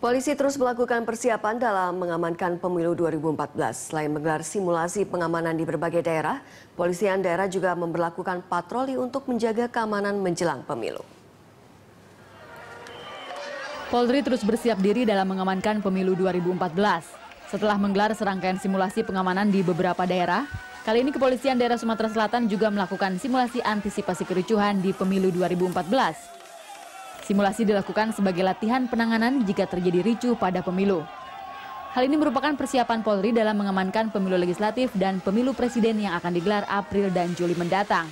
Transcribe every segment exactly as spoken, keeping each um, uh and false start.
Polisi terus melakukan persiapan dalam mengamankan Pemilu dua ribu empat belas. Selain menggelar simulasi pengamanan di berbagai daerah, Polisian daerah juga memberlakukan patroli untuk menjaga keamanan menjelang pemilu. Polri terus bersiap diri dalam mengamankan Pemilu dua ribu empat belas. Setelah menggelar serangkaian simulasi pengamanan di beberapa daerah, kali ini Kepolisian daerah Sumatera Selatan juga melakukan simulasi antisipasi kericuhan di Pemilu dua ribu empat belas. Simulasi dilakukan sebagai latihan penanganan jika terjadi ricuh pada pemilu. Hal ini merupakan persiapan Polri dalam mengamankan pemilu legislatif dan pemilu presiden yang akan digelar April dan Juli mendatang.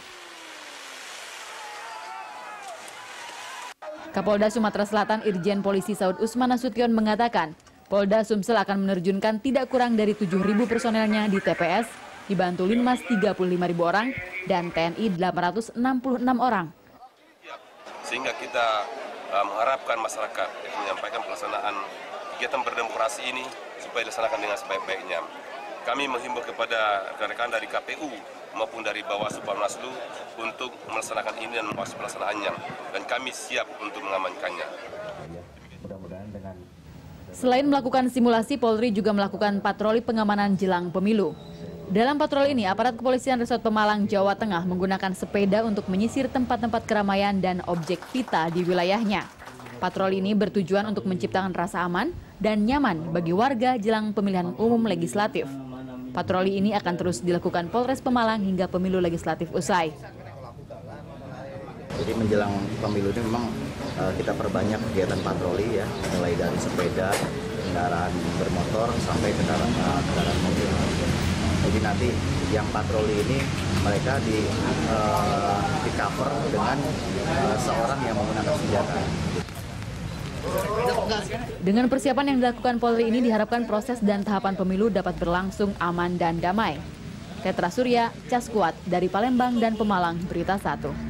Kapolda Sumatera Selatan Irjen Polisi Saud Usman Asution mengatakan, Polda Sumsel akan menerjunkan tidak kurang dari tujuh ribu personelnya di T P S, dibantu Linmas tiga puluh lima ribu orang dan T N I delapan ratus enam puluh enam orang. Sehingga kita mengharapkan masyarakat yang menyampaikan pelaksanaan kegiatan berdemokrasi ini supaya dilaksanakan dengan sebaik-baiknya. Kami menghimbau kepada rekan-rekan dari K P U maupun dari Bawaslu Bawaslu untuk melaksanakan ini dan mengawasi pelaksanaannya, dan kami siap untuk mengamankannya. Selain melakukan simulasi, Polri juga melakukan patroli pengamanan jelang pemilu. Dalam patroli ini, aparat kepolisian Resort Pemalang, Jawa Tengah menggunakan sepeda untuk menyisir tempat-tempat keramaian dan objek vital di wilayahnya. Patroli ini bertujuan untuk menciptakan rasa aman dan nyaman bagi warga jelang pemilihan umum legislatif. Patroli ini akan terus dilakukan Polres Pemalang hingga pemilu legislatif usai. Jadi menjelang pemilu ini memang kita perbanyak kegiatan patroli ya, mulai dari sepeda, kendaraan bermotor sampai kendaraan, kendaraan mobil. Jadi nanti yang patroli ini mereka di, uh, di cover dengan uh, seorang yang menggunakan senjata. Dengan persiapan yang dilakukan Polri ini diharapkan proses dan tahapan pemilu dapat berlangsung aman dan damai. Tetra Surya, Cas Kuat dari Palembang dan Pemalang, Berita Satu.